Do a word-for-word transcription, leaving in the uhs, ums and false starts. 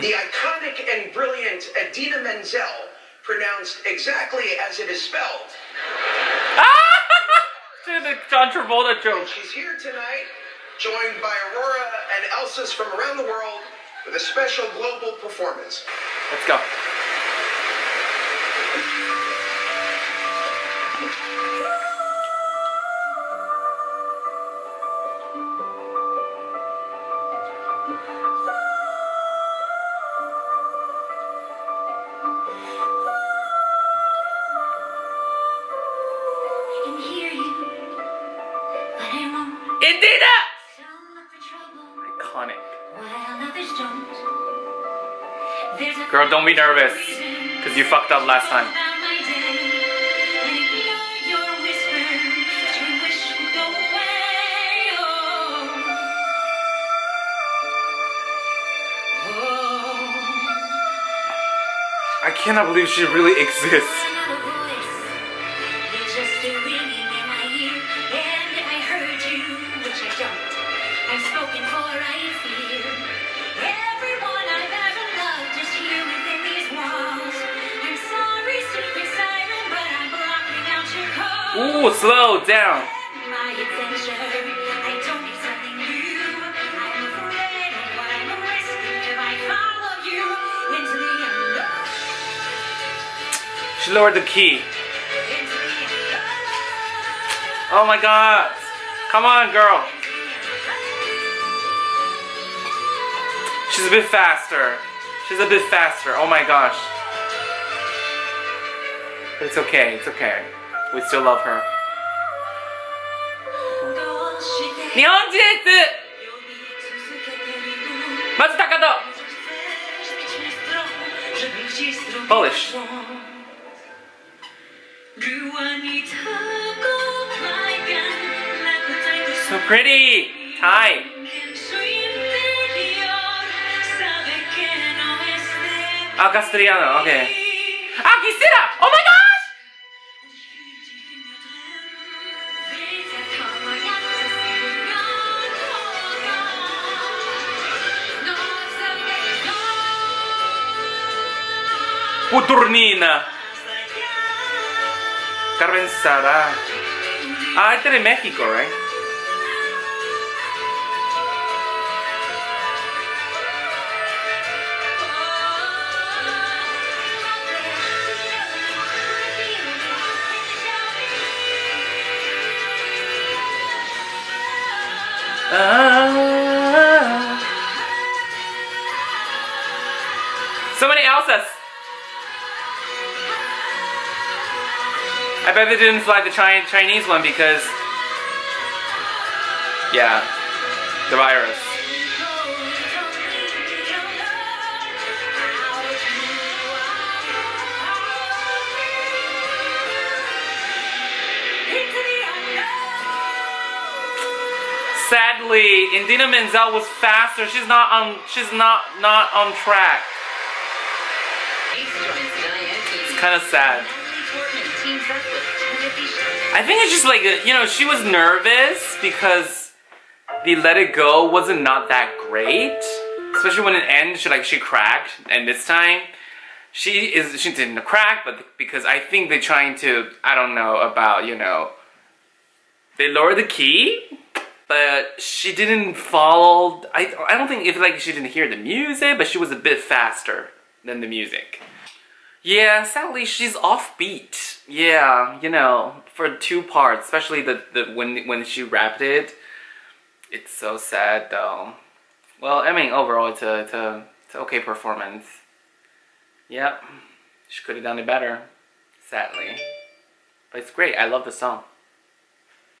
The iconic and brilliant Idina Menzel, pronounced exactly as it is spelled. Dude, the John Travolta joke. And she's here tonight, joined by Aurora and Elsa's from around the world, with a special global performance. Let's go. Idina! Iconic. Girl, don't be nervous, because you fucked up last time. I cannot believe she really exists. Ooh, slow down. My adventure, I don't need something new. I'm afraid of what I'm at risk if I follow you into the end. She lowered the key. Oh my god. Come on, girl. She's a bit faster. She's a bit faster. Oh my gosh. But it's okay. It's okay. We still love her. Neon Genesis! Polish. So pretty! Hi! Ah, Castellano, okay. Ah, Gisela! Oh my god! Puturnina. Carmen Sara. Ah, it's in Mexico, right? Ah. So many Elsas. I bet they didn't fly the Chinese one because, yeah, the virus. Sadly, Idina Menzel was faster. She's not on. She's not not on track. It's kind of sad. I think it's just like, you know, she was nervous because the Let It Go wasn't not that great. Especially when it ends, she like, she cracked. And this time, she is she didn't crack, but because I think they're trying to, I don't know about, you know, they lowered the key, but she didn't follow, I, I don't think, if like she didn't hear the music, but she was a bit faster than the music. Yeah, sadly she's offbeat. Yeah, you know, for two parts, especially the, the when when she rapped it. It's so sad though. Well, I mean overall it's a it's a it's an okay performance. Yep. She could have done it better, sadly. But it's great, I love the song.